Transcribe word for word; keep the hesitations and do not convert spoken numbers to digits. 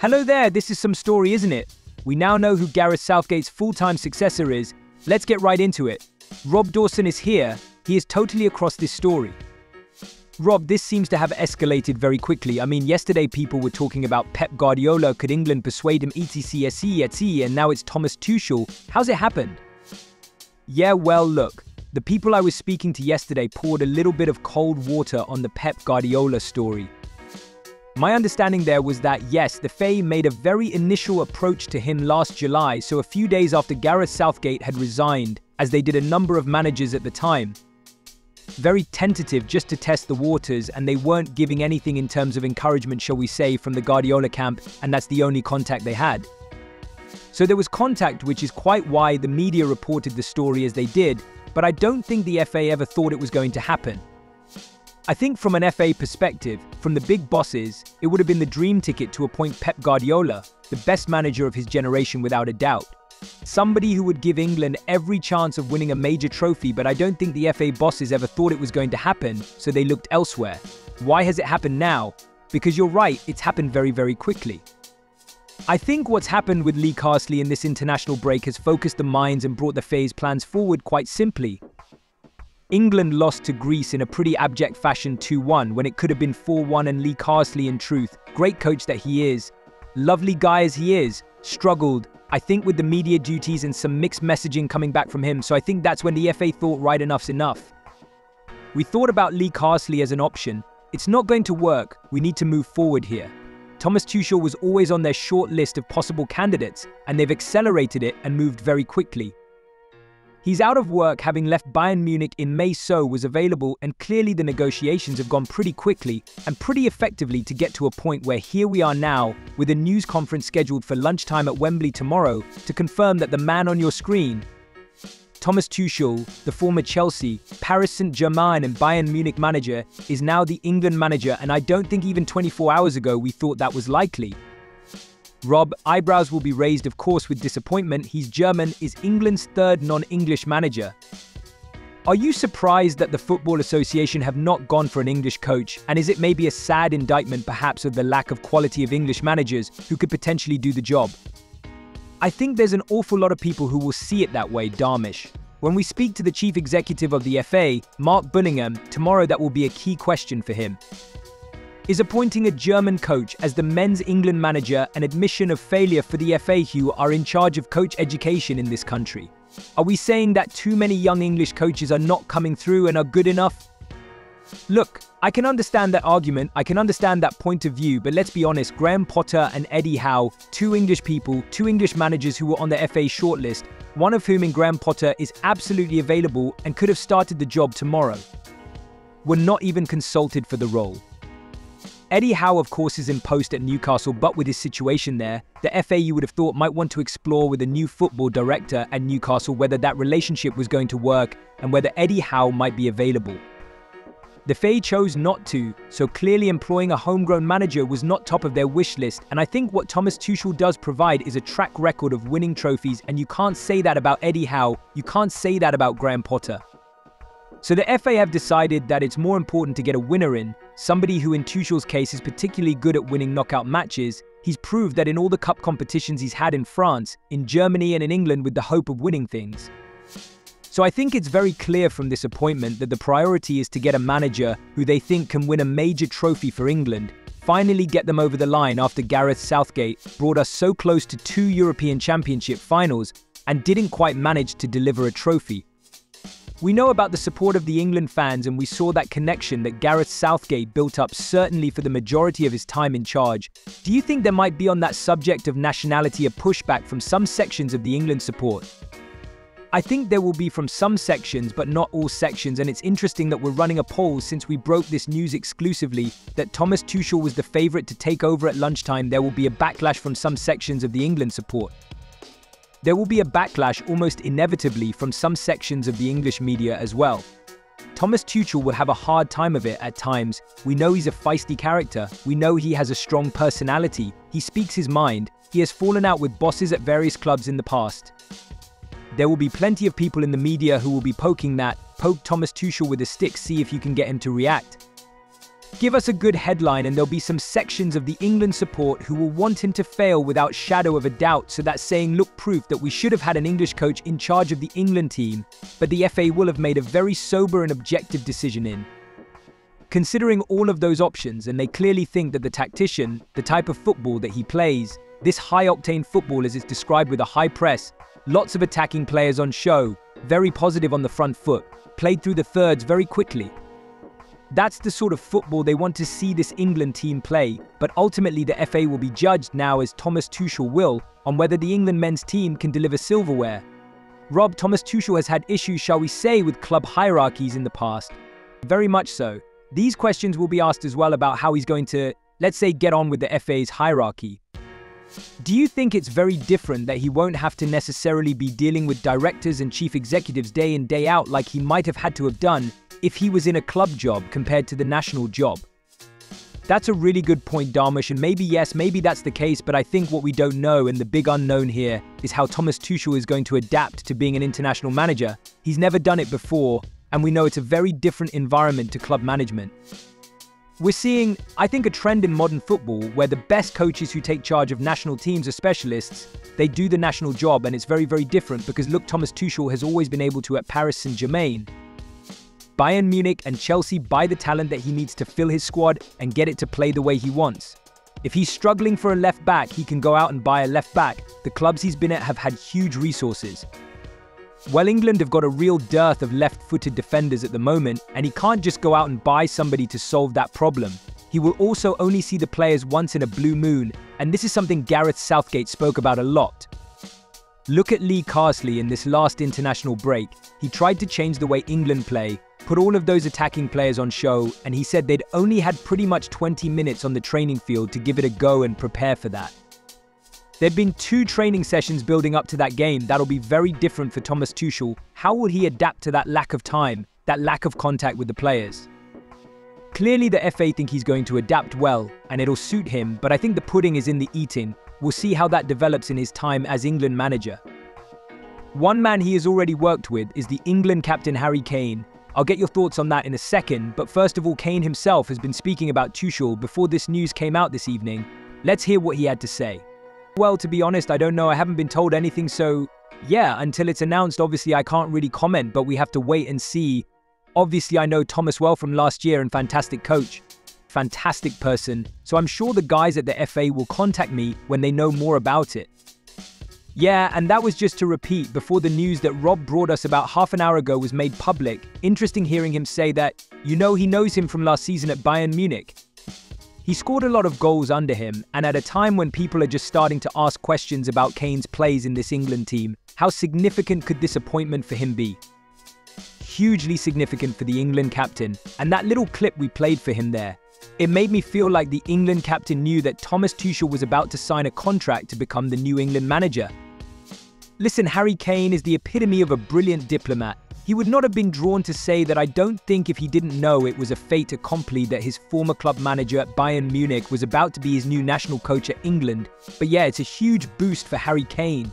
Hello there, this is some story, isn't it? We now know who Gareth Southgate's full-time successor is. Let's get right into it. Rob Dawson is here. He is totally across this story. Rob, this seems to have escalated very quickly. I mean, yesterday people were talking about Pep Guardiola, could England persuade him, etc, et cetera, and now it's Thomas Tuchel. How's it happened? Yeah, well, look. The people I was speaking to yesterday poured a little bit of cold water on the Pep Guardiola story. My understanding there was that, yes, the F A made a very initial approach to him last July, so a few days after Gareth Southgate had resigned, as they did a number of managers at the time. Very tentative, just to test the waters, and they weren't giving anything in terms of encouragement, shall we say, from the Guardiola camp, and that's the only contact they had. So there was contact, which is quite why the media reported the story as they did, but I don't think the F A ever thought it was going to happen. I think from an F A perspective, from the big bosses, it would have been the dream ticket to appoint Pep Guardiola, the best manager of his generation without a doubt. Somebody who would give England every chance of winning a major trophy, but I don't think the F A bosses ever thought it was going to happen, so they looked elsewhere. Why has it happened now? Because you're right, it's happened very, very quickly. I think what's happened with Lee Carsley in this international break has focused the minds and brought the F A's plans forward quite simply. England lost to Greece in a pretty abject fashion two one when it could have been four one, and Lee Carsley, in truth, great coach that he is, lovely guy as he is, struggled, I think, with the media duties and some mixed messaging coming back from him, so I think that's when the F A thought, right, enough's enough. We thought about Lee Carsley as an option. It's not going to work, we need to move forward here. Thomas Tuchel was always on their short list of possible candidates, and they've accelerated it and moved very quickly. He's out of work, having left Bayern Munich in May, so was available, and clearly the negotiations have gone pretty quickly and pretty effectively to get to a point where here we are now, with a news conference scheduled for lunchtime at Wembley tomorrow to confirm that the man on your screen, Thomas Tuchel, the former Chelsea, Paris Saint-Germain and Bayern Munich manager, is now the England manager, and I don't think even twenty-four hours ago we thought that was likely. Rob, eyebrows will be raised, of course, with disappointment. He's German, is England's third non-English manager. Are you surprised that the Football Association have not gone for an English coach? And is it maybe a sad indictment, perhaps, of the lack of quality of English managers who could potentially do the job? I think there's an awful lot of people who will see it that way, Darmish. When we speak to the chief executive of the F A, Mark Bunningham, tomorrow, that will be a key question for him. Is appointing a German coach as the men's England manager an admission of failure for the F A, who are in charge of coach education in this country? Are we saying that too many young English coaches are not coming through and are good enough? Look, I can understand that argument, I can understand that point of view, but let's be honest, Graham Potter and Eddie Howe, two English people, two English managers who were on the F A shortlist, one of whom in Graham Potter is absolutely available and could have started the job tomorrow, were not even consulted for the role. Eddie Howe, of course, is in post at Newcastle, but with his situation there, the F A, you would have thought, might want to explore with a new football director at Newcastle whether that relationship was going to work and whether Eddie Howe might be available. The F A chose not to, so clearly employing a homegrown manager was not top of their wish list, and I think what Thomas Tuchel does provide is a track record of winning trophies, and you can't say that about Eddie Howe, you can't say that about Graham Potter. So the F A have decided that it's more important to get a winner in, somebody who in Tuchel's case is particularly good at winning knockout matches. He's proved that in all the cup competitions he's had in France, in Germany and in England, with the hope of winning things. So I think it's very clear from this appointment that the priority is to get a manager who they think can win a major trophy for England, finally get them over the line after Gareth Southgate brought us so close to two European Championship finals and didn't quite manage to deliver a trophy. We know about the support of the England fans, and we saw that connection that Gareth Southgate built up, certainly for the majority of his time in charge. Do you think there might be, on that subject of nationality, a pushback from some sections of the England support? I think there will be from some sections, but not all sections, and it's interesting that we're running a poll since we broke this news exclusively that Thomas Tuchel was the favourite to take over at lunchtime. There will be a backlash from some sections of the England support. There will be a backlash almost inevitably from some sections of the English media as well. Thomas Tuchel will have a hard time of it at times. We know he's a feisty character, we know he has a strong personality, he speaks his mind, he has fallen out with bosses at various clubs in the past. There will be plenty of people in the media who will be poking that, poke Thomas Tuchel with a stick, see if you can get him to react. Give us a good headline and there'll be some sections of the England support who will want him to fail without shadow of a doubt, so that's saying look proof that we should have had an English coach in charge of the England team, but the F A will have made a very sober and objective decision in. Considering all of those options, and they clearly think that the tactician, the type of football that he plays, this high-octane football as it's described with a high press, lots of attacking players on show, very positive on the front foot, played through the thirds very quickly. That's the sort of football they want to see this England team play, but ultimately the F A will be judged now, as Thomas Tuchel will, on whether the England men's team can deliver silverware. Rob, Thomas Tuchel has had issues, shall we say, with club hierarchies in the past. Very much so. These questions will be asked as well about how he's going to, let's say, get on with the F A's hierarchy. Do you think it's very different that he won't have to necessarily be dealing with directors and chief executives day in, day out like he might have had to have done if he was in a club job compared to the national job? That's a really good point, Darmish, and maybe yes, maybe that's the case, but I think what we don't know, and the big unknown here, is how Thomas Tuchel is going to adapt to being an international manager. He's never done it before, and we know it's a very different environment to club management. We're seeing, I think, a trend in modern football where the best coaches who take charge of national teams are specialists. They do the national job, and it's very, very different because, look, Thomas Tuchel has always been able to at Paris Saint-Germain. Bayern Munich and Chelsea buy the talent that he needs to fill his squad and get it to play the way he wants. If he's struggling for a left back, he can go out and buy a left back. The clubs he's been at have had huge resources. Well, England have got a real dearth of left-footed defenders at the moment, and he can't just go out and buy somebody to solve that problem. He will also only see the players once in a blue moon, and this is something Gareth Southgate spoke about a lot. Look at Lee Carsley in this last international break. He tried to change the way England play, put all of those attacking players on show, and he said they'd only had pretty much twenty minutes on the training field to give it a go and prepare for that. There've been two training sessions building up to that game. That'll be very different for Thomas Tuchel. How will he adapt to that lack of time, that lack of contact with the players? Clearly the F A think he's going to adapt well, and it'll suit him, but I think the pudding is in the eating. We'll see how that develops in his time as England manager. One man he has already worked with is the England captain Harry Kane. I'll get your thoughts on that in a second, but first of all, Kane himself has been speaking about Tuchel before this news came out this evening. Let's hear what he had to say. Well, to be honest, I don't know. I haven't been told anything, so yeah, until it's announced, obviously I can't really comment, but we have to wait and see. Obviously, I know Thomas well from last year, and fantastic coach, fantastic person, so I'm sure the guys at the F A will contact me when they know more about it. Yeah, and that was just to repeat before the news that Rob brought us about half an hour ago was made public. Interesting hearing him say that, you know, he knows him from last season at Bayern Munich. He scored a lot of goals under him, and at a time when people are just starting to ask questions about Kane's plays in this England team, how significant could this appointment for him be? Hugely significant for the England captain, and that little clip we played for him there. It made me feel like the England captain knew that Thomas Tuchel was about to sign a contract to become the new England manager. Listen, Harry Kane is the epitome of a brilliant diplomat. He would not have been drawn to say that I don't think if he didn't know it was a fait accompli that his former club manager at Bayern Munich was about to be his new national coach at England. But yeah, it's a huge boost for Harry Kane.